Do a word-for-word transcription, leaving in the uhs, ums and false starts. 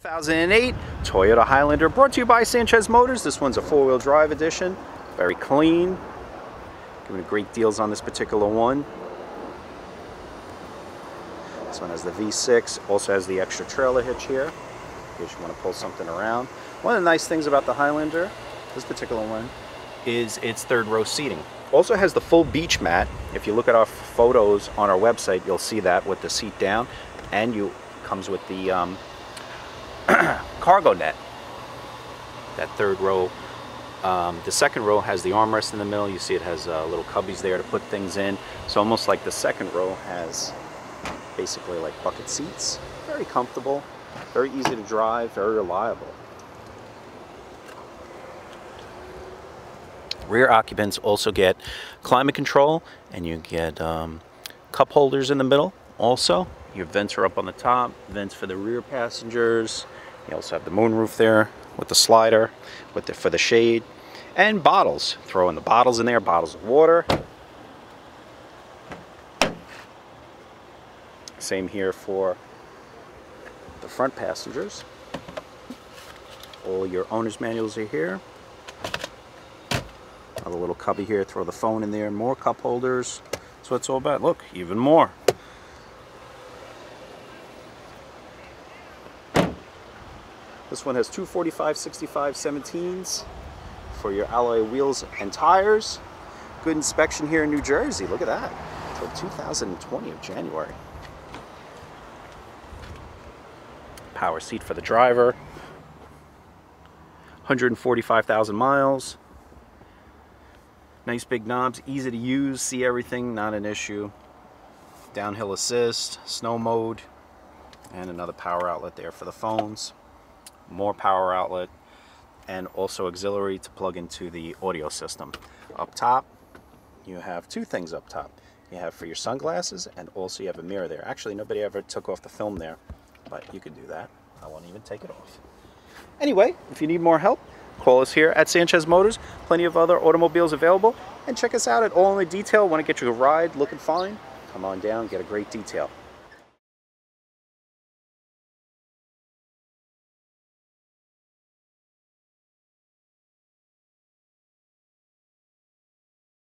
two thousand eight Toyota Highlander, brought to you by Sanchez Motors. This one's a four-wheel drive edition, very clean. Giving great deals on this particular one. This one has the V six, also has the extra trailer hitch here, in case you want to pull something around. One of the nice things about the Highlander, this particular one, is its third row seating. Also has the full beach mat. If you look at our photos on our website, you'll see that with the seat down, and you comes with the um, cargo net, that third row. Um, the second row has the armrest in the middle. You see it has uh, little cubbies there to put things in. So almost like the second row has basically like bucket seats. Very comfortable, very easy to drive, very reliable. Rear occupants also get climate control, and you get um, cup holders in the middle also. Your vents are up on the top, vents for the rear passengers. You also have the moonroof there with the slider with the, for the shade. And bottles, throw in the bottles in there, bottles of water. Same here for the front passengers. All your owner's manuals are here. Another little cubby here, throw the phone in there, more cup holders. That's what it's all about. Look, even more. This one has two forty-five, sixty-five, seventeens for your alloy wheels and tires. Good inspection here in New Jersey. Look at that. Until two thousand twenty of January. Power seat for the driver. one hundred forty-five thousand miles. Nice big knobs. Easy to use. See everything. Not an issue. Downhill assist. Snow mode. And another power outlet there for the phones. More power outlet, and also auxiliary to plug into the audio system. Up top, you have two things up top. You have for your sunglasses, and also you have a mirror there. Actually, nobody ever took off the film there, but you could do that. I won't even take it off. Anyway, if you need more help, call us here at Sanchez Motors. Plenty of other automobiles available, and check us out at All in the Detail. Want to get you a ride, look and find? Come on down, get a great detail.